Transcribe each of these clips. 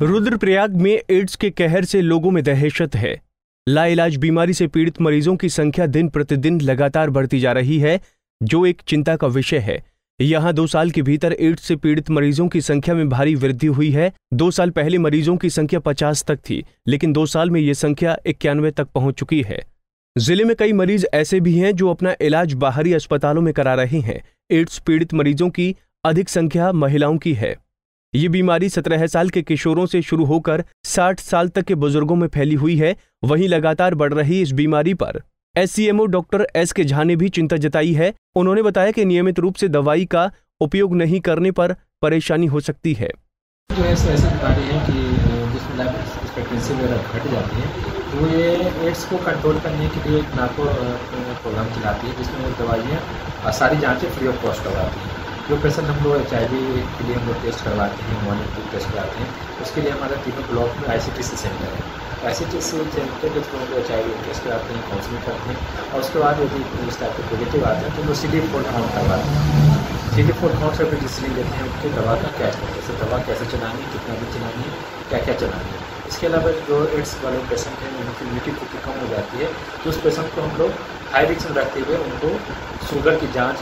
रुद्रप्रयाग में एड्स के कहर से लोगों में दहशत है। लाइलाज बीमारी से पीड़ित मरीजों की संख्या दिन प्रतिदिन लगातार बढ़ती जा रही है, जो एक चिंता का विषय है। यहाँ 2 साल के भीतर एड्स से पीड़ित मरीजों की संख्या में भारी वृद्धि हुई है। 2 साल पहले मरीजों की संख्या 50 तक थी, लेकिन 2 साल में ये संख्या 91 तक पहुंच चुकी है। जिले में कई मरीज ऐसे भी हैं जो अपना इलाज बाहरी अस्पतालों में करा रहे हैं। एड्स पीड़ित मरीजों की अधिक संख्या महिलाओं की है। ये बीमारी 17 साल के किशोरों से शुरू होकर 60 साल तक के बुजुर्गों में फैली हुई है। वहीं लगातार बढ़ रही इस बीमारी पर एससीएमओ डॉक्टर एस के झा ने भी चिंता जताई है। उन्होंने बताया कि नियमित रूप से दवाई का उपयोग नहीं करने पर परेशानी हो सकती है। जो ऐसी बीमारी है कि जिसमें लाइफ एक्सपेक्टेंसी वगैरह घट जाती है, वो ये एड्स को कंट्रोल करने के लिए एक नाको प्रोग्राम चलाती है, जिसमें दवाइयाँ सारी जाँचें फ्री ऑफ कॉस्ट करवाती है। जो पेशेंट हम लोग HIV के लिए हम लोग टेस्ट करवाते हैं, मॉनिटरिंग टेस्ट करवाते हैं, उसके लिए हमारा तीनों ब्लॉक में ICT से सेंटर है। ICT से सेंटर के थ्रू हम लोग HIV टेस्ट कराते हैं, काउंसलिंग करते हैं, और उसके बाद यदि इस टाइप के पॉजिटिव आते हैं तो वो CD4 काउंट करवाते हैं। CD4 काउंट से फिर डिसीजन लेते हैं कि दवा का क्या है, जैसे दवा कैसे चलानी, कितना दिन चलानी, क्या क्या चलानी है। इसके अलावा जो एड्स वाले पेशेंट हैं उनकी इम्यूनिटी थोड़ी कम हो जाती है, तो उस पेशेंट को हम लोग हाई रिस्क में रखते हुए उनको शुगर की जांच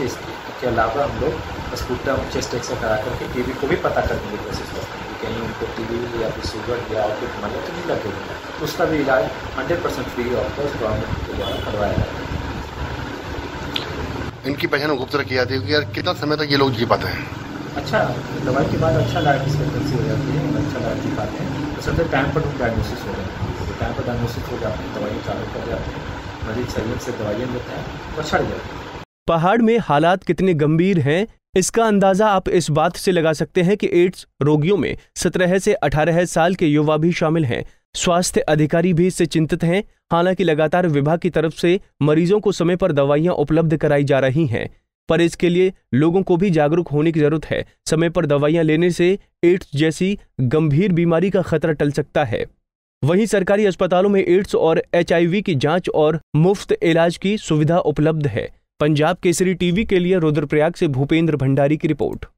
के अलावा हम लोग स्पूटम चेस्ट एक्सरे करा करके TB को भी पता करने की कोशिश करते हैं कि कहीं उनको TB या फिर शुगर या और कुछ मतलब नहीं लगेगा, तो उसका भी इलाज 100% फ्री ऑफ कॉस्ट गवर्नमेंट के द्वारा करवाया जाता है। इनकी पहचान गुप्त रखी जाती है कि यार कितना समय तक ये लोग जी पाते हैं। अच्छा दवाई के बाद अच्छा लाइफ एक्सपेक्टेंसी हो जाती है, अच्छा लाइफ जी पाते हैं। तो सबसे टाइम पर डायग्नोसिस हो जाते हैं, टाइम पर डायग्नोसिस हो जाते हैं, दवाई चालू कर जाते हैं, मरीज सही से दवाइयाँ लेते हैं, अच्छा हो जाता है। पहाड़ में हालात कितने गंभीर हैं, इसका अंदाजा आप इस बात से लगा सकते हैं कि एड्स रोगियों में 17 से 18 साल के युवा भी शामिल हैं। स्वास्थ्य अधिकारी भी इससे चिंतित हैं। हालांकि लगातार विभाग की तरफ से मरीजों को समय पर दवाइयां उपलब्ध कराई जा रही हैं, पर इसके लिए लोगों को भी जागरूक होने की जरूरत है। समय पर दवाइयां लेने से एड्स जैसी गंभीर बीमारी का खतरा टल सकता है। वहीं सरकारी अस्पतालों में एड्स और HIV की जांच और मुफ्त इलाज की सुविधा उपलब्ध है। पंजाब केसरी TV के लिए रुद्रप्रयाग से भूपेंद्र भंडारी की रिपोर्ट।